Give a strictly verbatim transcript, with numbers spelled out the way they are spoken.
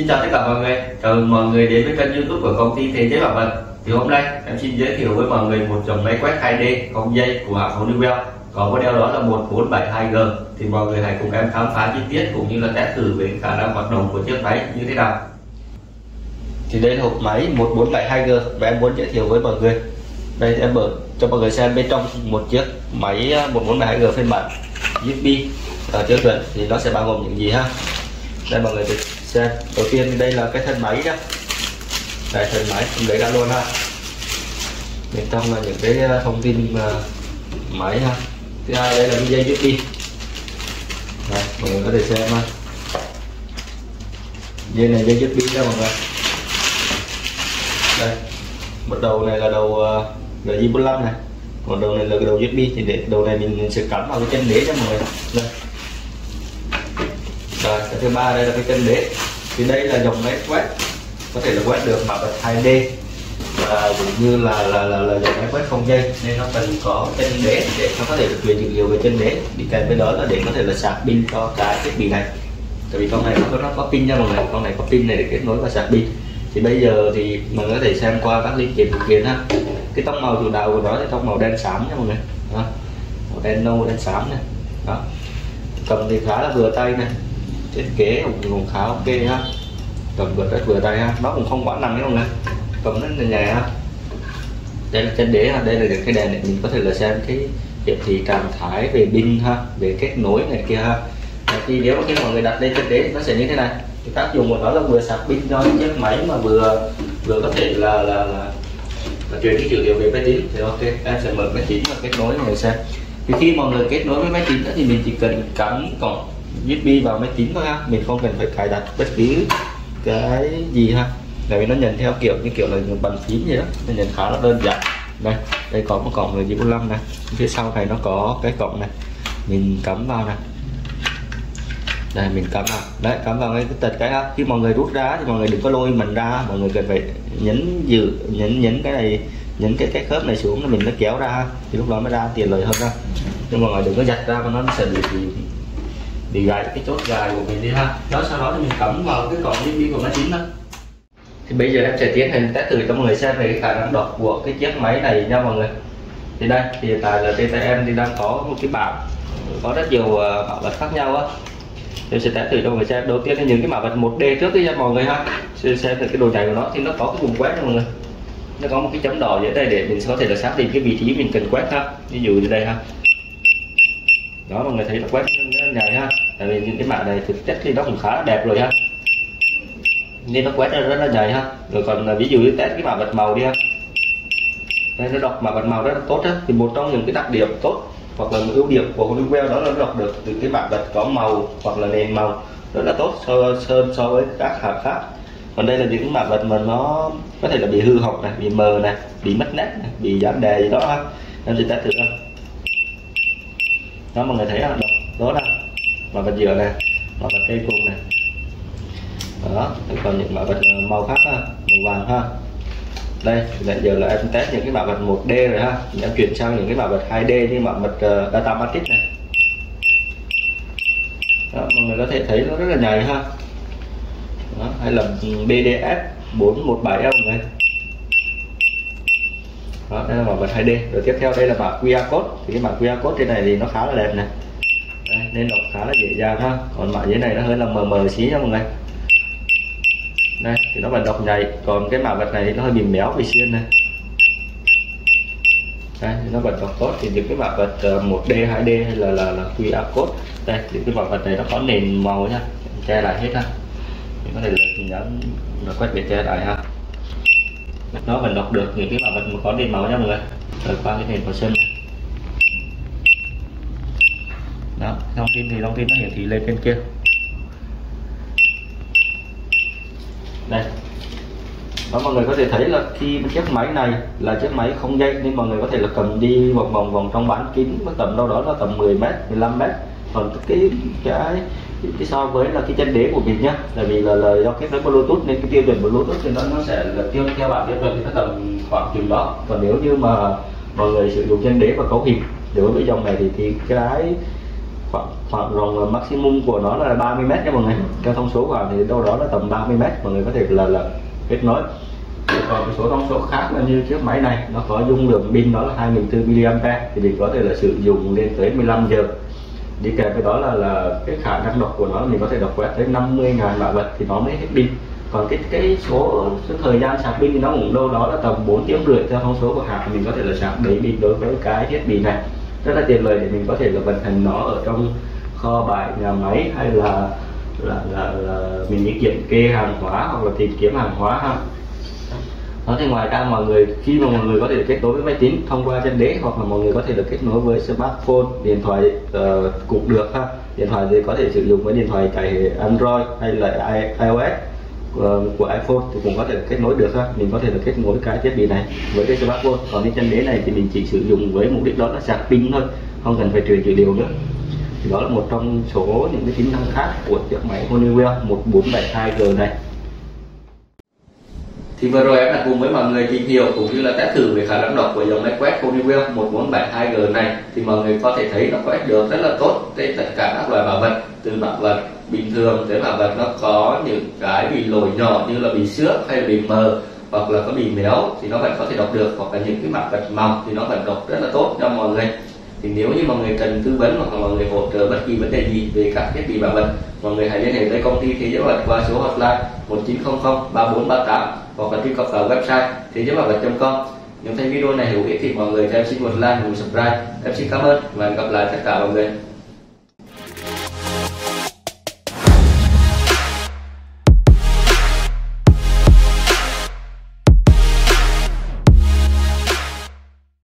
Xin chào tất cả mọi người, chào mừng mọi người đến với kênh YouTube của công ty Thế Giới Mã Vạch. Thì hôm nay em xin giới thiệu với mọi người một dòng máy quét hai D không dây của hãng Honeywell, có model đó là một bốn bảy hai G. Thì mọi người hãy cùng em khám phá chi tiết cũng như là test thử về khả năng hoạt động của chiếc máy như thế nào. Thì đây là hộp máy một bốn bảy hai G mà em muốn giới thiệu với mọi người. Đây em mở cho mọi người xem bên trong một chiếc máy một bốn bảy hai G phiên bản u ét bê ở tiêu chuẩn thì nó sẽ bao gồm những gì ha. Đây mọi người được xem. Đầu tiên đây là cái thân máy đó. Đây thân máy cũng lấy ra luôn ha. Bên trong là những cái thông tin máy ha. Thứ hai đây là cái dây u ét bê. Đây mọi người có thể xem ha. Dây này dây u ét bê đó mọi người. Đây một đầu này là đầu giê bốn lăm này, còn đầu này là cái đầu u ét bê thì để đầu này mình, mình sẽ cắm vào cái chân đế cho mọi người. Đây. Rồi, cái thứ ba đây là cái chân đế. Thì đây là dòng máy quét có thể là quét được mã vạch hai D và cũng như là là là, là dòng máy quét không dây nên nó cần có chân đế để nó có thể truyền dữ liệu về chân đế. Đi kèm với đó là để có thể là sạc pin cho cái thiết bị này. Tại vì con này nó có pin nha mọi người, con này có pin này để kết nối và sạc pin. Thì bây giờ thì mọi người có thể xem qua các linh kiện phụ kiện ha. Cái tông màu chủ đạo của nó là tông màu đen xám nha mọi người. Đó. Màu đen nâu đen xám này. Đó. Cầm thì khá là vừa tay này. Thiết kế cũng, cũng khá ok ha. Cầm vượt rất vừa tay ha. Nó cũng không quá nặng đấy mọi người. Cầm rất là nhẹ ha. Đây là chân đế ha, đây là cái đèn để mình có thể là xem cái hiển thị trạng thái về pin ha, về kết nối này kia ha. Thì nếu mà khi mọi người đặt lên chân đế nó sẽ như thế này. Thì tác dụng của nó là vừa sạc pin cho chiếc máy mà vừa vừa có thể là là, là và truyền cái dữ liệu về máy tính. Thì ok, em sẽ mở máy tính và kết nối mọi người xem. Thì khi mọi người kết nối với máy tính thì mình chỉ cần cắm cổng u ét bê vào máy tính thôi ha, mình không cần phải cài đặt bất cứ cái gì ha, tại vì nó nhận theo kiểu như kiểu là bàn phím vậy đó, nó nhận khá là đơn giản. Đây, đây có một cổng là giê bốn lăm này, phía sau này nó có cái cổng này, mình cắm vào này. Đây mình cắm vào, đấy cắm vào ngay cái tật cái ha. Khi mọi người rút ra thì mọi người đừng có lôi mình ra, mọi người cần phải nhấn giữ nhấn nhấn cái này, nhấn cái cái khớp này xuống là mình nó kéo ra ha. Thì lúc đó mới ra tiện lợi hơn ha. Nhưng mọi người đừng có giật ra mà nó sẽ bị bị, bị gài cái chốt gài của mình đi ha. Đó sau đó thì mình cắm vào cái cổng u ét bê của máy chính đó. Thì bây giờ em sẽ tiến hành test thử cho mọi người xem về cái khả năng đọc của cái chiếc máy này nha mọi người. Thì đây thì hiện tại là tê tê em thì đang có một cái bảng có rất nhiều bảng vật khác nhau á. Em sẽ test thử cho mọi người xem. Đầu tiên là những cái mã vạch một D trước đi cho mọi người ha. Xem xem cái đồ chạy của nó thì nó có cái vùng quét cho mọi người. Nó có một cái chấm đỏ dưới đây để mình có thể là xác định cái vị trí mình cần quét ha. Ví dụ như đây ha. Đó mọi người thấy nó quét dài ha. Tại vì những cái mã này thực chất thì nó cũng khá là đẹp rồi ha. Nên nó quét rất là dài ha. Rồi còn ví dụ như test cái mã vạch màu đi ha. Đây nó đọc mã vạch màu rất là tốt á. Thì một trong những cái đặc điểm tốt hoặc là một ưu điểm của Honeywell đó là đọc được từ cái mã vạch có màu hoặc là nền màu rất là tốt so so, so với các hãng khác. Còn đây là những mã vạch mà nó có thể là bị hư hỏng này, bị mờ này, bị mất nét này, bị giảm đề gì đó ha. Em sẽ test thử ha. Đó mọi người thấy không? Đó là mã vạch giữa này, mã vạch cây cùng này. Đó, còn những mã vạch màu khác ha, màu vàng ha. Đây bây giờ là em test những cái mã vạch một D rồi ha, mình em chuyển sang những cái mã vạch hai D như mã vạch uh, Data Matrix này. Đó, mọi người có thể thấy nó rất là nhầy ha. Đó, hay là B D F bốn một bảy không này. Đó, đây là mã vạch hai D. Rồi tiếp theo đây là mã quy rờ code. Thì cái mã quy rờ code trên này thì nó khá là đẹp này. Đây, nên đọc khá là dễ dàng ha. Còn mã dưới này nó hơi là mờ mờ xí nha mọi người. Đây thì nó vẫn đọc nhầy, còn cái mã vạch này thì nó hơi bị méo bị xiên này. Đây thì nó vẫn đọc tốt. Thì những cái mã vạch một D, hai D hay là là, là quy rờ code. Đây những cái mã vạch này nó có nền màu nha, che lại hết ha. Mình có thể là mình nhấn nó quét để che lại ha. Nó vẫn đọc được những cái mã vạch có nền màu nha mọi người. Rồi qua cái nền màu sơn này. Đó, thông tin thì thông tin nó hiển thị lên trên kia. Đây. Đó mọi người có thể thấy là khi chiếc máy này là chiếc máy không dây nên mọi người có thể là cầm đi một vòng vòng trong bán kính với tầm đâu đó là tầm mười mét, mười lăm mét. Còn cái cái cái so với là cái chân đế của mình nhá, tại vì là, là do kết nối Bluetooth nên cái tiêu chuẩn Bluetooth thì nó nó sẽ là tiêu theo bản tiêu chuẩn thì nó tầm khoảng chừng đó. Còn nếu như mà mọi người sử dụng chân đế và cấu hình đối với dòng này thì, thì cái khoảng, khoảng rộng maximum của nó là ba mươi mét cho mọi người. Cái thông số vào thì đâu đó là tầm ba mươi mét, mọi người có thể là, là kết nối. Còn một số thông số khác là như chiếc máy này, nó có dung lượng pin đó là hai nghìn bốn trăm mili am pe giờ thì mình có thể là sử dụng lên tới mười lăm giờ. Đi kèm với đó là, là cái khả năng đọc của nó, mình có thể đọc quét tới năm mươi nghìn mã vạch thì nó mới hết pin. Còn cái cái số cái thời gian sạc pin thì nó cũng đâu đó là tầm bốn tiếng rưỡi theo thông số của hãng, mình có thể là sạc đầy pin đối với cái thiết bị này. Rất là tiện lợi để mình có thể là vận hành nó ở trong kho bãi, nhà máy hay là là là, là mình đi kiểm kê hàng hóa hoặc là tìm kiếm hàng hóa ha. Đó, thì ngoài ra mọi người khi mà mọi người có thể được kết nối với máy tính thông qua chân đế, hoặc là mọi người có thể được kết nối với smartphone, điện thoại uh, cũng được ha. Điện thoại thì có thể sử dụng với điện thoại cài Android hay là iOS của, của iPhone thì cũng có thể được kết nối được ha. Mình có thể được kết nối cái thiết bị này với cái smartphone. Còn cái chân đế này thì mình chỉ sử dụng với mục đích đó là sạc pin thôi, không cần phải truyền dữ liệu nữa. Thì đó là một trong số những cái tính năng khác của chiếc máy Honeywell một bốn bảy hai G này. Thì vừa rồi em đã cùng với mọi người tìm hiểu cũng như là test thử về khả năng đọc của dòng máy quét Honeywell một bốn bảy hai G này. Thì mọi người có thể thấy nó quét được rất là tốt trên tất cả các loại mã vạch, từ mã vạch bình thường tới mã vạch nó có những cái bị lỗi nhỏ như là bị xước hay là bị mờ hoặc là có bị méo thì nó vẫn có thể đọc được, hoặc là những cái mã vạch mỏng thì nó vẫn đọc rất là tốt cho mọi người. Thì nếu như mọi người cần tư vấn hoặc là mọi người hỗ trợ bất kỳ vấn đề gì về các thiết bị bảo mật, mọi người hãy liên hệ tới công ty Thế Giới Mã Vạch qua số hotline một chín không không ba bốn ba tám hoặc là truy cập vào website thế giới mã vạch chấm com. Nếu thấy video này hữu ích thì mọi người cho em xin một like, một subscribe. Em xin cảm ơn và hẹn gặp lại tất cả mọi người.